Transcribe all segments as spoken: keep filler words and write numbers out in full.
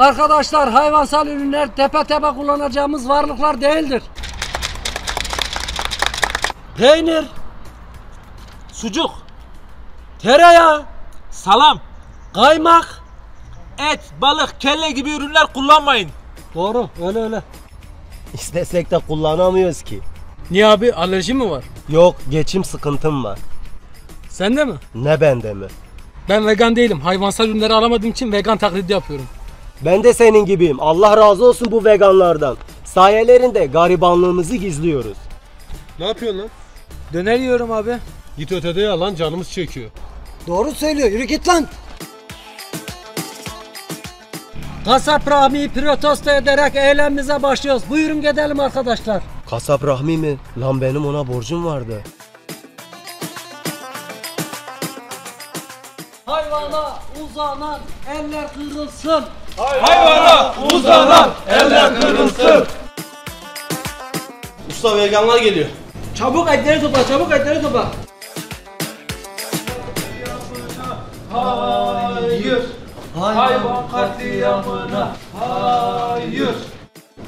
Arkadaşlar, hayvansal ürünler tepe tepe kullanacağımız varlıklar değildir. Peynir, sucuk, tereyağı, salam, kaymak, et, balık, kelle gibi ürünler kullanmayın. Doğru, öyle öyle. İstesek de kullanamıyoruz ki. Niye abi, alerji mi var? Yok, geçim sıkıntım var. Sende mi? Ne bende mi? Ben vegan değilim. Hayvansal ürünleri alamadığım için vegan taklidi yapıyorum. Ben de senin gibiyim. Allah razı olsun bu veganlardan. Sayelerinde garibanlığımızı gizliyoruz. Ne yapıyorsun lan? Döner yiyorum abi. Git ötede ya lan, canımız çekiyor. Doğru söylüyor, yürü git lan. Kasap Rahmi'yi protesto ederek eylemimize başlıyoruz. Buyurun gidelim arkadaşlar. Kasap Rahmi mi? Lan benim ona borcum vardı. Hayvana uzanan eller kırılsın. Hayvana uzanan eller kırılsın. Usta, veganlar geliyor. Çabuk etleri topla, çabuk etleri topla. Hayır. Hayvan katliamına hayır.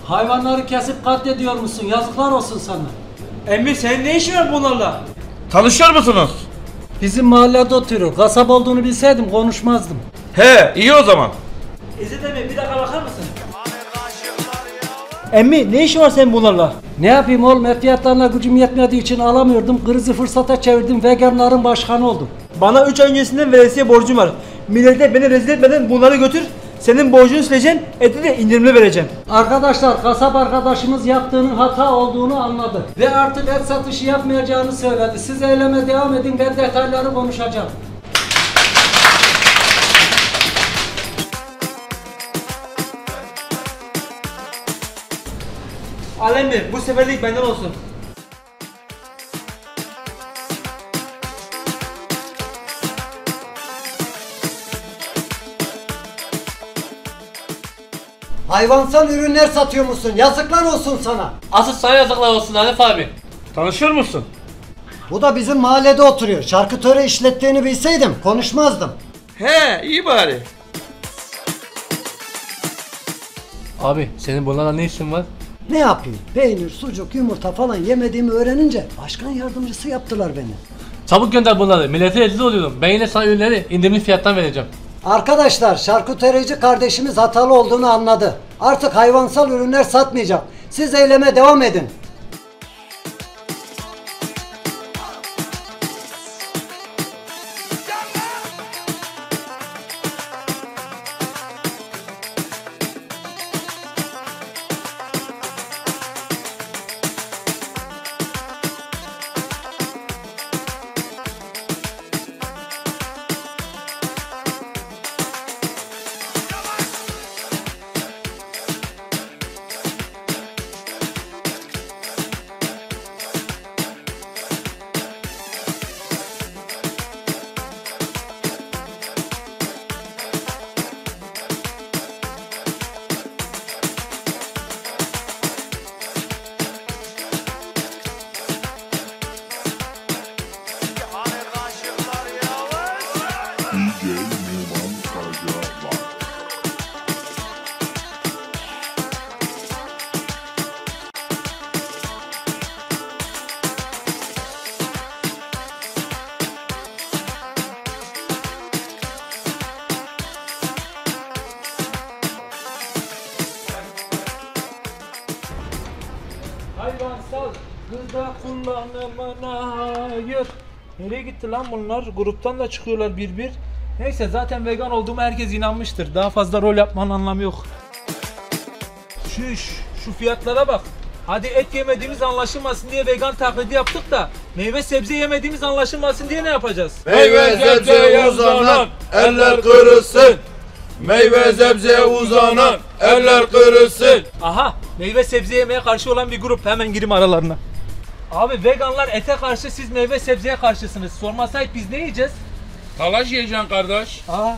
Hayvanları kesip katlediyor musun? Yazıklar olsun sana. Emir, sen ne işin var bunlarla? Tanışıyor musunuz? Bizim mahallede oturuyor. Kasap olduğunu bilseydim konuşmazdım. He, iyi o zaman. İzzet Emir, bir dakika bakar mısın? Emmi, ne işin var sen bunlarla? Ne yapayım oğlum, et fiyatlarına gücüm yetmediği için alamıyordum. Krizi fırsata çevirdim, veganların başkanı oldum. Bana üç ay öncesinden veresiye borcum var. Millete beni rezil etmeden bunları götür. Senin borcunu sileceğim, eti de indirimli vereceğim. Arkadaşlar, kasap arkadaşımız yaptığının hata olduğunu anladı. Ve artık et satışı yapmayacağını söyledi. Siz eyleme devam edin, ben detayları konuşacağım. Alemdir, bu seferlik benden olsun. Hayvansal ürünler satıyor musun? Yazıklar olsun sana. Asıl sana yazıklar olsun Hanif abi. Tanışıyor musun? Bu da bizim mahallede oturuyor. Şarküteri işlettiğini bilseydim konuşmazdım. He, iyi bari. Abi, senin bunlarla ne işin var? Ne yapayım? Peynir, sucuk, yumurta falan yemediğimi öğrenince başkan yardımcısı yaptılar beni. Çabuk gönder bunları. Millete rezil oluyorum. Ben yine sana ürünleri indirimli fiyattan vereceğim. Arkadaşlar, şarküterici kardeşimiz hatalı olduğunu anladı. Artık hayvansal ürünler satmayacak. Siz eyleme devam edin. Hayvansal gıda kullanımına hayır. Nereye gitti lan bunlar? Gruptan da çıkıyorlar bir bir. Neyse, zaten vegan olduğuma herkes inanmıştır. Daha fazla rol yapmanın anlamı yok. Şuş, şu fiyatlara bak. Hadi et yemediğimiz anlaşılmasın diye vegan taklidi yaptık da meyve sebze yemediğimiz anlaşılmasın diye ne yapacağız? Meyve sebzeye uzanan eller kırılsın. Meyve sebzeye uzanan eller kırılsın. Aha, meyve sebze yemeye karşı olan bir grup, hemen girim aralarına. Abi, veganlar ete karşı, siz meyve sebzeye karşısınız. Sormasaydık biz ne yiyeceğiz? Talaş yiyeceksin kardeş. Aa.